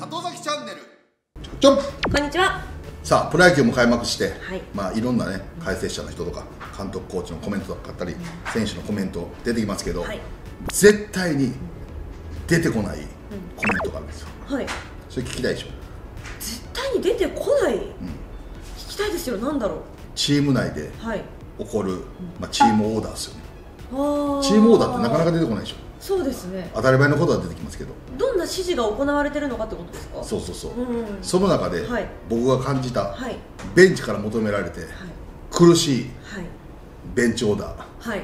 里崎チャンネルちょんこんにちは。さあプロ野球も開幕して、はい、まあいろんなね解説者の人とか監督コーチのコメントとかあったり選手のコメント出てきますけど、はい、絶対に出てこないコメントがあるんですよ、はい、それ聞きたいでしょ。絶対に出てこない、うん、聞きたいですよ。なんだろう。チーム内で起こる、はい、まあ、チームオーダーですよね。チームオーダーってなかなか出てこないでしょ。そうですね。当たり前のことは出てきますけど、どんな指示が行われてるのかってことですか。そうそうそう、うん、その中で僕が感じた、はい、ベンチから求められて、はい、苦しいベンチオーダー、はい、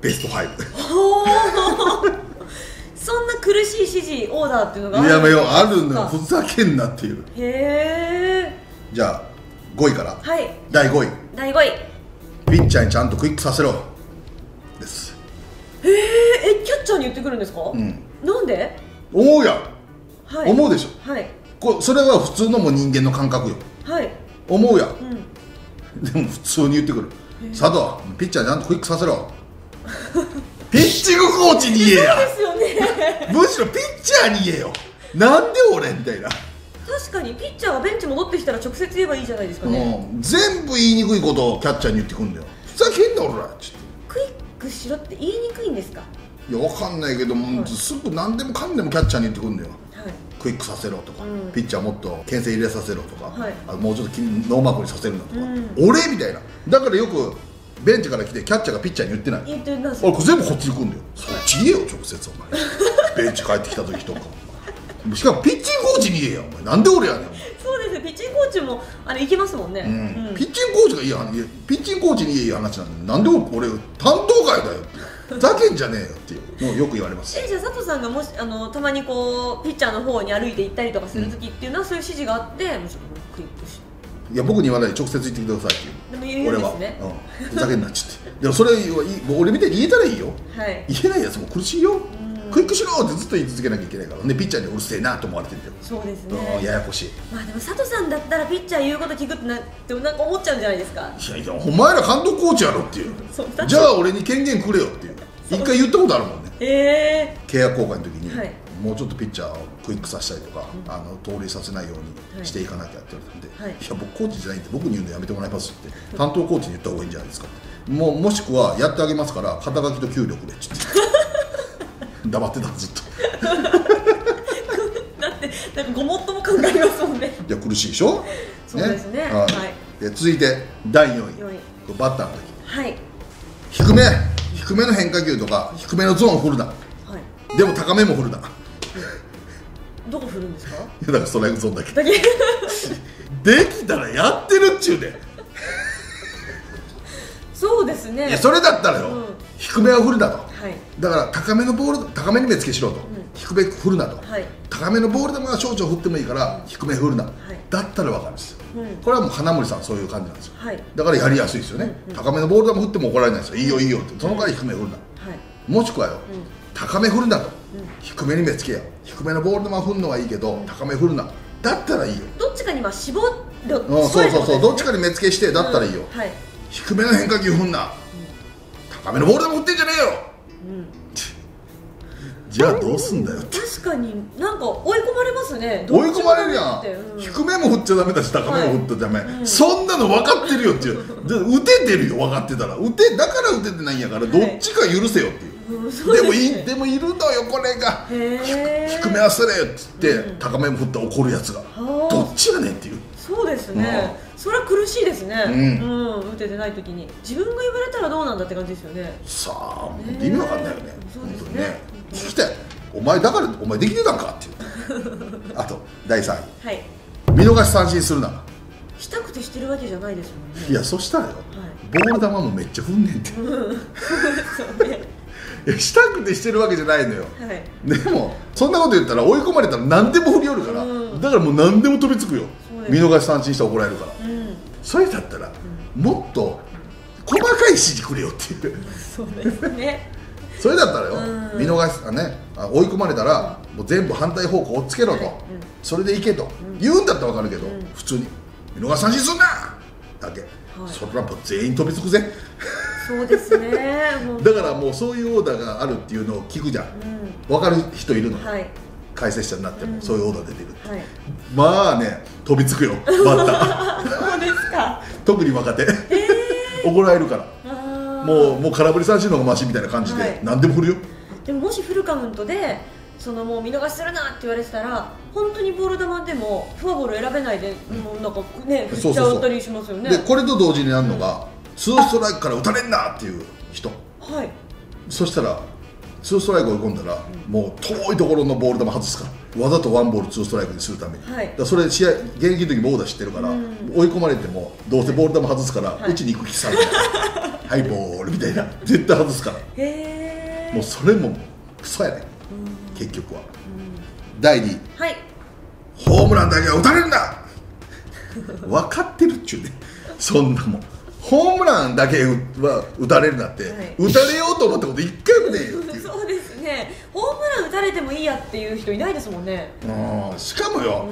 ベスト5 そんな苦しい指示オーダーっていうのがあるんですか。いや、あるんだよ。ふざけんなっていう。へー。じゃあ5位から、はい、第5位。第5位、ピッチャーにちゃんとクイックさせろです。へー。え、キャッチャーに言ってくるんですか。うん。なんで思うやん、はい、思うでしょ、はい、それは普通のも人間の感覚よ、はい、思うやん、うん、でも普通に言ってくる。佐藤、ピッチャーにちゃんとクイックさせろピッチングコーチに言えや。そうですよねむしろピッチャーに言えよ。なんで俺みたいな。確かにピッチャーはベンチ戻ってきたら直接言えばいいじゃないですかね、うん、全部言いにくいことをキャッチャーに言ってくんだよ。ふざけんな俺ら。ちょっとクイックしろって言いにくいんですか。いや、わかんないけども、はい、すぐ何でもかんでもキャッチャーに言ってくんだよ、はい、クイックさせろとか、うん、ピッチャーもっと牽制入れさせろとか、はい、あ、もうちょっとノーマークにさせるんだとか、うん、俺みたいな。だからよくベンチから来てキャッチャーがピッチャーに言ってない。言ってないですよ。俺全部こっちに来るんだよ。そっち言えよ直接お前ベンチ帰ってきた時とかしかもピッチングコーチに言えやお前。なんで俺やねん。そうですよ。ピッチングコーチもあれ行けますもんね。ピッチングコーチがいい話、ピッチングコーチに言えや話なんで、なんで俺担当外だよってふざけんじゃねえよっていうのをよく言われますじゃあ佐藤さんがもしたまにこうピッチャーの方に歩いて行ったりとかする時っていうのは、うん、そういう指示があってもしクイッとして。いや、僕に言わないで直接言ってくださいっていう。俺はふざけんなっちゃって。でもそれ俺みたいに言えたらいいよ。言えないやつも苦しいよ。クイックしろってずっと言い続けなきゃいけないからね。ピッチャーにうるせえなと思われてるんだよ。そうですね。ややこしい。まあでも佐藤さんだったらピッチャー言うこと聞くってなってなんか思っちゃうんじゃないですか。いやいや、お前ら監督コーチやろっていう。じゃあ俺に権限くれよっていう。一回言ったことあるもんね。契約更改の時にもうちょっとピッチャーをクイックさせたりとか、うん、盗塁させないようにしていかなきゃって言われて、はい、いや僕コーチじゃないんで僕に言うのやめてもらいますって担当コーチに言った方がいいんじゃないですかってもしくはやってあげますから肩書きと給料くれって黙ってたずっとだってなんかごもっとも考えますもんね。いや苦しいでしょ。そうですね。続いて第4位、バッターの時、はい、低めの変化球とか低めのゾーンを振るな、はい、でも高めも振るな。どこ振るんですか。いやだからストライクゾーンだけ。できたらやってるっちゅうね。そうですね。いやそれだったらよ、うん、低めは振るなと、はい、だから高めのボール高めに目つけしろと、うん、低め振るなと、はい、高めのボール球は少々振ってもいいから低め振るな、はい、だったら分かるんですよ、うん、これはもう金森さんそういう感じなんですよ、はい、だからやりやすいですよね、うん、高めのボール球振っても怒られないですよ、うん、いいよいいよってその代わり低め振るな、はい、もしくはよ、うん高め振るなと、低めに目つけや、低めのボール球振るのはいいけど高め振るなだったらいいよ。どっちかには絞る。そうそうそう、どっちかに目つけしてだったらいいよ。低めの変化球振んな、高めのボール球振ってんじゃねえよ。じゃあどうすんだよ。確かになんか追い込まれますね。追い込まれるやん。低めも振っちゃダメだし高めも振っちゃダメ、そんなの分かってるよっていう。打ててるよ分かってたら。だから打ててないんやからどっちか許せよっていう。でもいるのよこれが。低めはすれよって言って高めも振ったら怒るやつがどっちやねんっていう。そうですね。それは苦しいですね。打ててない時に自分が言われたらどうなんだって感じですよね。さあ意味わかんないよね。そうですね。聞きたい。お前だからお前できてたんかっていう。あと第3位、はい、見逃し三振するな。したくてしてるわけじゃないですもんね。いやそしたらよボール球もめっちゃ振んねんって。したくてしてるわけじゃないのよ、はい、でもそんなこと言ったら追い込まれたら何でも振り寄るから、うん、だからもう何でも飛びつくよ。見逃し三振したら怒られるから、うん、それだったら、うん、もっと細かい指示くれよっていう。そうですねそれだったらよ、うん、見逃しね追い込まれたらもう全部反対方向をつけろと、うん、それでいけと、うん、言うんだったら分かるけど、うん、普通に見逃し三振すんなだけ、はい、それはもう全員飛びつくぜ。そうですねだからもうそういうオーダーがあるっていうのを聞くじゃん、分かる人いるの、はい、解説者になってもそういうオーダー出てるって、はい、まあね飛びつくよバッター。そうですか。特に若手、怒られるから、もう空振り三振の方がマシみたいな感じで、はい、何でも振るよ。でももしフルカウントでそのもう見逃しするなって言われてたら、本当にボール球でもフォアボール選べないで、もうなんかね、振っちゃったりしますよね。でこれと同時にあるのが、ツーストライクから打たれんなっていう人。はい。そしたらツーストライク追い込んだら、もう遠いところのボール球外すから、わざとワンボールツーストライクにするために。はい。だからそれ試合現役の時もオーダー知ってるから、追い込まれてもどうせボール球外すから、打ちに行く気さ。はいボールみたいな、絶対外すから。へえ。もうそれもクソやね。結局は。第2、ホームランだけは打たれるんだ。分かってるっちゅうね。そんなもんホームランだけは打たれるなって、打たれようと思ったこと一回もねえよっていう。そうですね。ホームラン打たれてもいいやっていう人いないですもんね。しかもよ、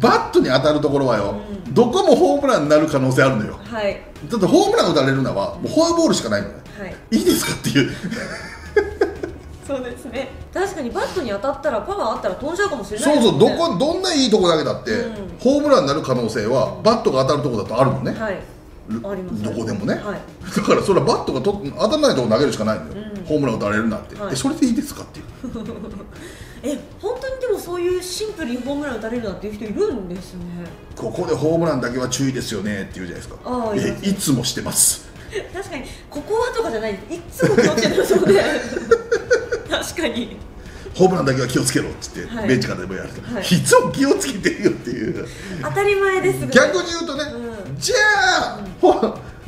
バットに当たるところはよ、どこもホームランになる可能性あるのよ。だってホームラン打たれるのはフォアボールしかないのよ。いいですかっていう。そうですね。確かにバットに当たったらパワーあったら飛んじゃうかもしれないですね。そうそう、どんないいとこだけだって、ホームランになる可能性はバットが当たるとこだとあるもんね。はい、あります。どこでもね。はい、だからそれはバットが当たらないとこ投げるしかないのよ。ホームラン打たれるなって、はい、それでいいですかっていう。本当にでもそういうシンプルにホームラン打たれるなっていう人いるんですね。ここでホームランだけは注意ですよねって言うじゃないですか。いつもしてます。確かにここはとかじゃない。いつも気をつけてますので。確かにホームランだけは気をつけろって言って、ベンチからでもやると、いつも気をつけてるよっていう。当たり前です。逆に言うとね、じゃあ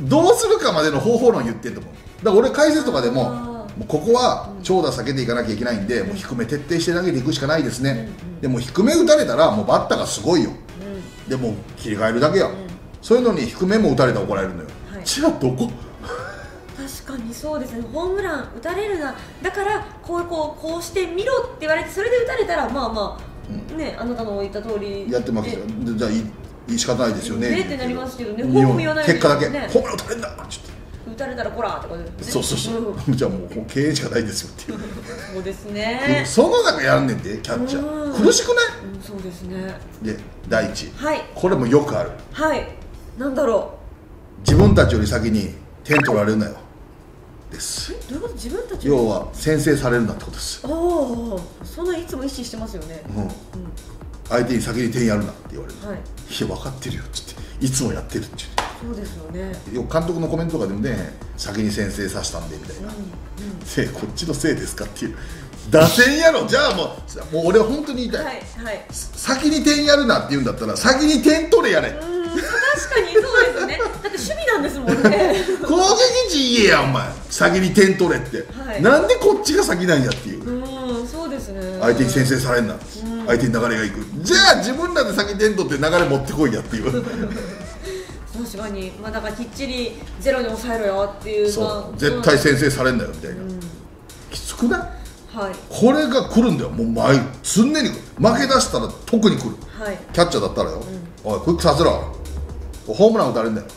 どうするかまでの方法論言ってんと思う。だから俺解説とかでも、ここは長打避けていかなきゃいけないんで、もう低め徹底して投げていくしかないですね。でも低め打たれたらもうバッターがすごいよ。でも切り替えるだけや。そういうのに低めも打たれたら怒られるのよ。じゃあどこ。確かにそうですね。ホームラン打たれるな、だからこうしてみろって言われて、それで打たれたらまあまあね、あなたの言った通りやってますよ。じゃあ仕方ないですよねってなりますけどね。ホーム言わない結果だけ、ホームラン打たれんだ、ちょっと打たれたらこらーってことですね。そうそうそう。じゃあもう経営しかないですよっていう。そうですね。その中やんねんでキャッチャー苦しくない？そうですね。で第一、これもよくある。はい。なんだろう。自分たちより先に点取られるなよ。です。どういうこと？自分たち要は先制されるなってことです。おお、そんないつも意識してますよね。うん。相手に先に点やるなって言われる。はい。いや分かってるよって言って、いつもやってるって言って。そうですよね。よく監督のコメントとかでもね、先に先制させたんでみたいな。せいこっちのせいですかっていう。打線やろ。じゃあもう俺は本当に言いたい。はいはい。先に点やるなって言うんだったら先に点取れやれ。確かにそうですね。だって趣味なんですもんね。攻撃陣言えやお前。先に点取れって。なんでこっちが先なんやっていう。そうですね。相手に先制されんな。相手に流れがいく。じゃあ自分らで先に点取って流れ持ってこいやっていう。確かに。まあだからきっちりゼロに抑えろよっていう。そう。絶対先制されんなよみたいな。きつくない？はい。これが来るんだよ。もう常に負け出したら特に来る。はい。キャッチャーだったらよ。おいクイックさせろ。ホームラン打たれるんだよ。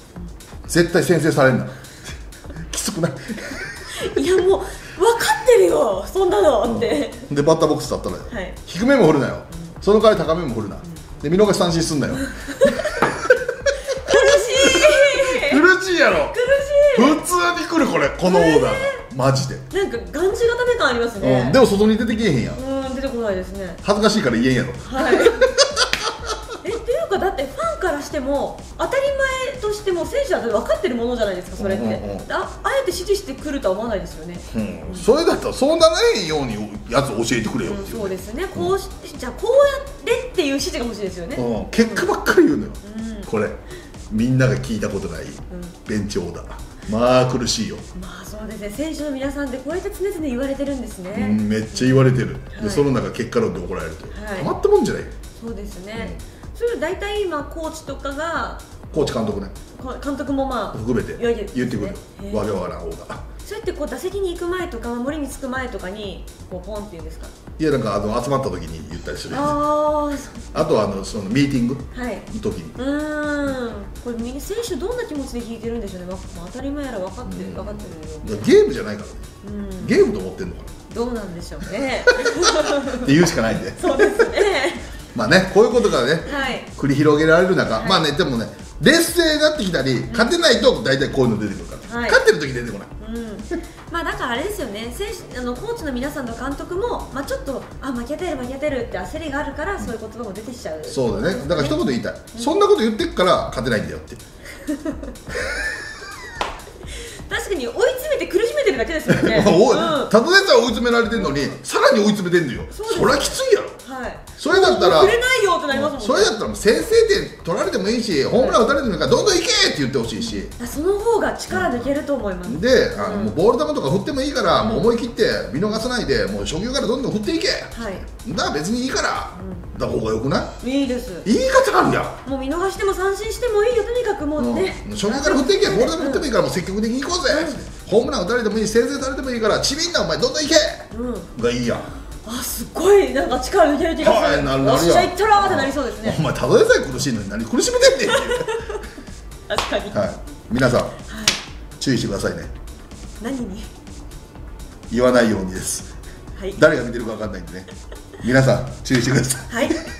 絶対先制されるんだ。きつくない？いやもう分かってるよそんなのって。でバッターボックスだったらよ。低めも振るなよ。その代わり高めも振るな。で見逃し三振すんなよ。苦しい。苦しいやろ。苦しい。普通に来るこれこのオーダー。マジで。なんかがんじがため感ありますね。でも外に出てけえへんやん。出てこないですね。恥ずかしいから言えんやろ。はい。だってファンからしても当たり前としても選手は分かってるものじゃないですか。それってあえて指示してくるとは思わないですよね。それだったらそうならないようにやつを教えてくれよっていう。そうですね。こうじゃあこうやってっていう指示が欲しいですよね。結果ばっかり言うのよこれ。みんなが聞いたことないベンチオーダー。まあ苦しいよ。まあそうですね。選手の皆さんってこうやって常々言われてるんですね。めっちゃ言われてる。でその中結果論で怒られるとたまったもんじゃない。そうですね。それ大体今コーチとかがコーチ監督ね、監督もまあ含めて言ってくるわけわからんオーダー。そうやって打席に行く前とか守りにつく前とかにこうポンっていうんですか。いやなんか集まった時に言ったりする。あとそのミーティングの時に。これ選手どんな気持ちで弾いてるんでしょうね。当たり前やら分かってるよ。ゲームじゃないからね。ゲームと思ってんのかな。どうなんでしょうねって言うしかないんで、そうですねまあね、こういうことがね、はい、繰り広げられる中、はい、まあね、でもね、劣勢になってきたり、勝てないと大体こういうの出てくるから、はい、勝ってる時出てこない、うん、まあだからあれですよね、選手、コーチの皆さんの監督も、まあ、ちょっと負けてるって焦りがあるから、そういう言葉も出てきちゃう、そうだね、だから一言言いたい、うん、そんなこと言ってくから勝てないんだよって確かに追い詰めて苦しめてるだけですよね。たとえさ追い詰められてるのに、さらに追い詰めてるのよ。そりゃきついやろ。それだったら、それだったら先制点取られてもいいし、ホームラン打たれてもいいからどんどんいけって言ってほしいし。その方が力抜けると思います。で、ボール球とか振ってもいいから、もう思い切って見逃さないで、もう初球からどんどん振っていけ。だから別にいいから、だ方がよくない？いいです。言い方あるやん。もう見逃しても三振してもいいよ、とにかくもうね。初球から振っていけ、ボール球振ってもいいから、もう積極的に行こう。ホームラン打たれてもいい、先制されてもいいから、ちびんなお前どんどんいけ、うん、がいいやん。あ、すごいなんか力抜ける気がする。なるよ。しゃいったらーってなりそうですね。お前ただでさえ苦しいのに何苦しめてんねん確かに。はい、皆さん、はい、注意してくださいね。何に？言わないようにです。はい。誰が見てるかわかんないんでね。皆さん注意してください。はい。